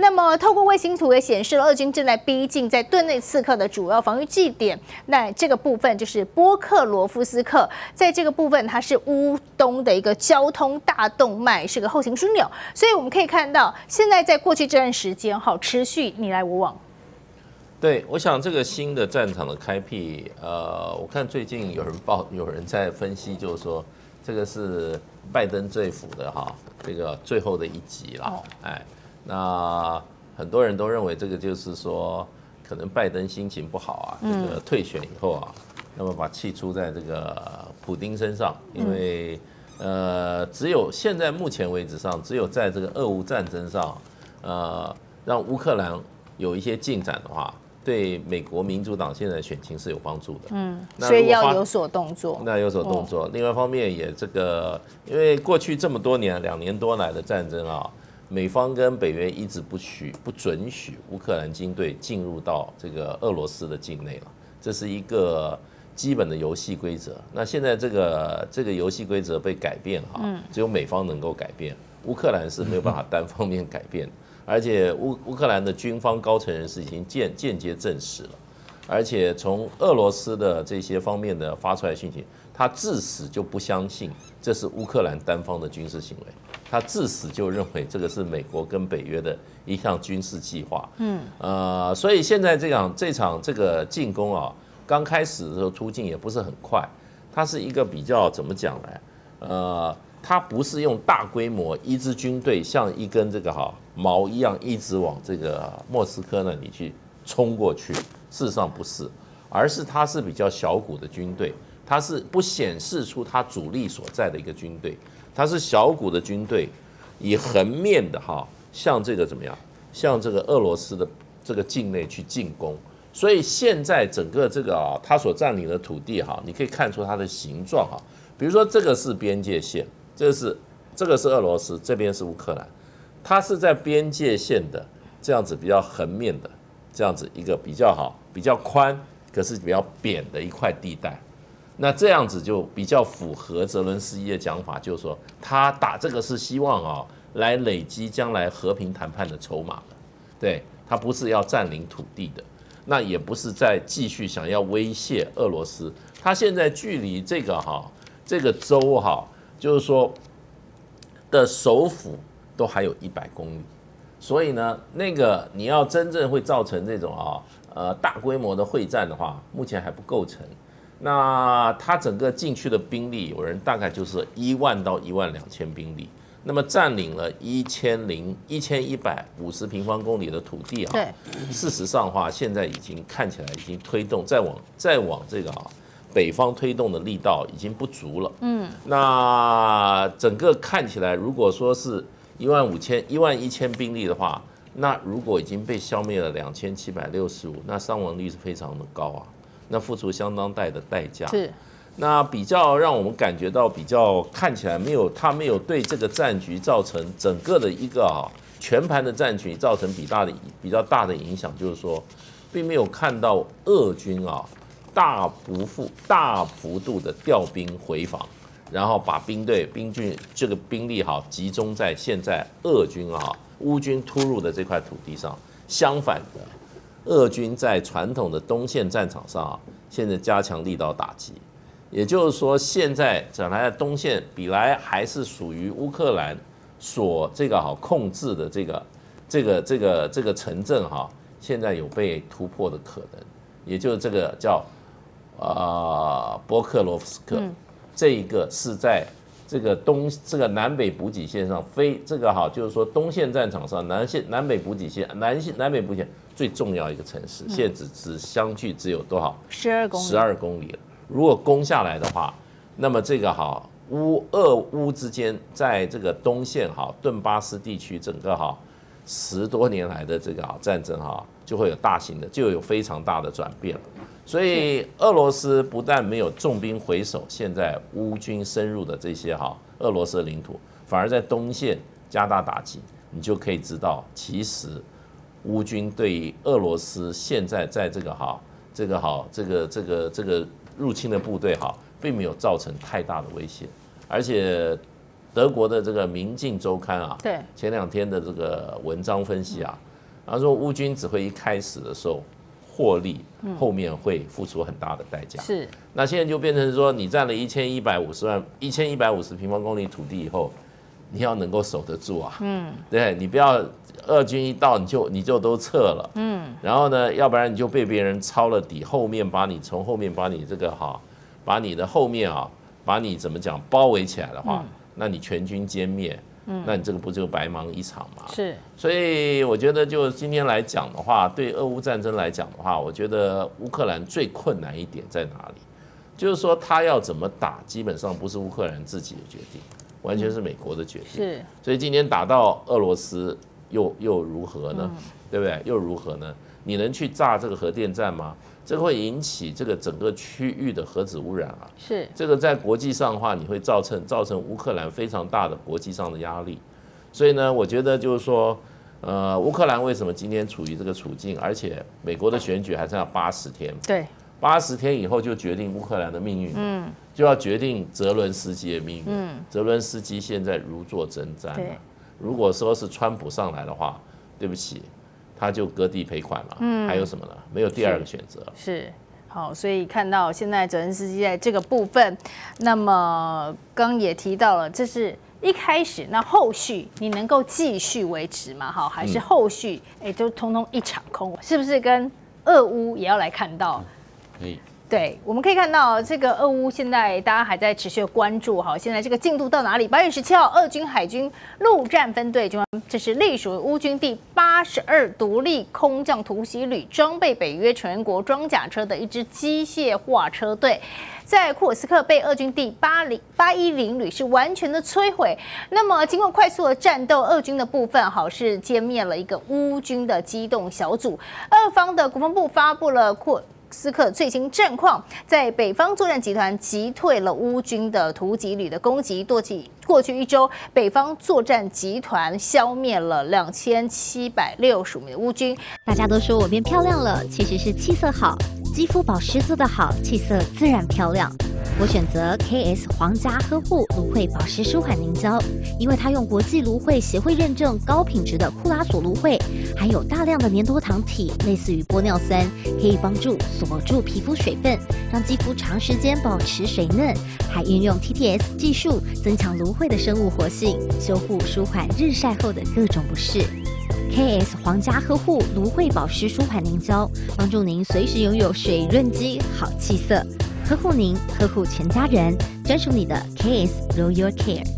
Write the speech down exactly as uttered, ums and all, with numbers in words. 那么透过卫星图也显示了俄军正在逼近在顿内刺客的主要防御据点，那这个部分就是波克罗夫斯克，在这个部分它是乌东的一个交通大动脉，是个后勤枢纽，所以我们可以看到现在在过去这段时间哈，持续你来我往。 对，我想这个新的战场的开辟，呃，我看最近有人报，有人在分析，就是说这个是拜登政府的哈，这个最后的一击了，哎，那很多人都认为这个就是说，可能拜登心情不好啊，这个退选以后啊，那么把气出在这个普丁身上，因为呃，只有现在目前为止上，只有在这个俄乌战争上，呃，让乌克兰有一些进展的话。 对美国民主党现在的选情是有帮助的，嗯，所以要有所动作。那有所动作。另外一方面也这个，因为过去这么多年两年多来的战争啊，美方跟北约一直不许不准许乌克兰军队进入到这个俄罗斯的境内了，这是一个基本的游戏规则。那现在这个这个游戏规则被改变哈、啊，只有美方能够改变，乌克兰是没有办法单方面改变的。 而且乌乌克兰的军方高层人士已经间间接证实了，而且从俄罗斯的这些方面的发出来讯息，他自始就不相信这是乌克兰单方的军事行为，他自始就认为这个是美国跟北约的一项军事计划。嗯，呃，所以现在这场这场这个进攻啊，刚开始的时候突进也不是很快，它是一个比较怎么讲呢？呃。 它不是用大规模一支军队像一根这个哈毛一样一直往这个莫斯科那里去冲过去，事实上不是，而是它是比较小股的军队，它是不显示出它主力所在的一个军队，它是小股的军队，以横面的哈向这个怎么样，向这个俄罗斯的这个境内去进攻，所以现在整个这个啊它所占领的土地哈，你可以看出它的形状哈，比如说这个是边界线。 这是这个是俄罗斯，这边是乌克兰，它是在边界线的这样子比较横面的这样子一个比较好、比较宽，可是比较扁的一块地带。那这样子就比较符合泽伦斯基的讲法，就是说他打这个是希望啊、哦、来累积将来和平谈判的筹码的，对他不是要占领土地的，那也不是在继续想要威胁俄罗斯。他现在距离这个哈、哦、这个州哈、哦。 就是说，的首府都还有一百公里，所以呢，那个你要真正会造成这种啊，呃，大规模的会战的话，目前还不构成。那它整个进去的兵力，有人大概就是一万到一万两千兵力，那么占领了一千零一千一百五十平方公里的土地啊。对。事实上的话，现在已经看起来已经推动，再往再往这个啊。 北方推动的力道已经不足了，嗯，那整个看起来，如果说是一万五千、一万一千兵力的话，那如果已经被消灭了两千七百六十五，那伤亡率是非常的高啊，那付出相当大的代价。是，那比较让我们感觉到比较看起来没有，他没有对这个战局造成整个的一个啊全盘的战局造成比大的比较大的影响，就是说，并没有看到俄军啊。 大幅幅大幅度的调兵回防，然后把兵队兵军这个兵力哈集中在现在俄军啊乌军突入的这块土地上。相反的，俄军在传统的东线战场上啊，现在加强力道打击。也就是说，现在本来的东线比来还是属于乌克兰所这个哈控制的这个这个这个这个城镇哈，现在有被突破的可能。也就是这个叫。 啊，波克罗夫斯克，这一个是在这个东这个南北补给线上非这个哈，就是说东线战场上南线南北补给线南线南北补给线最重要一个城市，现在只相距只有多少？十二公里。十二公里了。如果攻下来的话，那么这个哈乌俄乌之间在这个东线哈顿巴斯地区整个哈十多年来的这个哈战争哈就会有大型的就有非常大的转变了。 所以俄罗斯不但没有重兵回首现在乌军深入的这些哈俄罗斯领土，反而在东线加大打击，你就可以知道，其实乌军对于俄罗斯现在在这个哈这个哈这个这个这个入侵的部队哈，并没有造成太大的威胁，而且。德国的这个《明镜周刊》啊，对，前两天的这个文章分析啊，他说乌军只会一开始的时候获利，后面会付出很大的代价。是，那现在就变成说，你占了一千一百五十万、一千一百五十平方公里土地以后，你要能够守得住啊。嗯，对，你不要俄军一到你就你就都撤了。嗯，然后呢，要不然你就被别人抄了底，后面把你从后面把你这个哈、啊，把你的后面啊，把你怎么讲包围起来的话。嗯，那你全军歼灭，那你这个不就白忙一场吗？是，所以我觉得就今天来讲的话，对俄乌战争来讲的话，我觉得乌克兰最困难一点在哪里？就是说他要怎么打，基本上不是乌克兰自己的决定，完全是美国的决定。是，所以今天打到俄罗斯又又如何呢？对不对？又如何呢？你能去炸这个核电站吗？这会引起这个整个区域的核子污染啊！是这个在国际上的话，你会造成造成乌克兰非常大的国际上的压力。所以呢，我觉得就是说，呃，乌克兰为什么今天处于这个处境？而且美国的选举还剩下八十天，对，八十天以后就决定乌克兰的命运，嗯，就要决定泽伦斯基的命运。嗯，泽伦斯基现在如坐针毡啊！如果说是川普上来的话，对不起。他就割地赔款了，嗯，还有什么呢？没有第二个选择。是，好，所以看到现在泽连斯基在这个部分，那么刚也提到了，这是一开始，那后续你能够继续维持吗？好，还是后续哎，就通通一场空，是不是？跟俄乌也要来看到，可以。对，我们可以看到这个俄乌现在大家还在持续关注哈，现在这个进度到哪里？八月十七号，俄军海军陆战分队就这是隶属乌军第八十二独立空降突袭旅，装备北约成员国装甲车的一支机械化车队，在库尔斯克被俄军第八零八一零旅是完全的摧毁。那么经过快速的战斗，俄军的部分好是歼灭了一个乌军的机动小组。俄方的国防部发布了库斯克最新战况，在北方作战集团击退了乌军的突击旅的攻击。多起过去一周，北方作战集团消灭了两千七百六十五名的乌军。大家都说我变漂亮了，其实是气色好，肌肤保湿做得好，气色自然漂亮。我选择 K S 皇家呵护芦荟保湿舒缓凝胶，因为它用国际芦荟协会认证高品质的库拉索芦荟，含有大量的粘多糖体，类似于玻尿酸，可以帮助锁住皮肤水分，让肌肤长时间保持水嫩。还运用 T T S 技术，增强芦荟的生物活性，修护舒缓日晒后的各种不适。K S 皇家呵护芦荟保湿舒缓凝胶，帮助您随时拥有水润肌、好气色。呵护您，呵护全家人，专属你的 K S ROYAL CARE。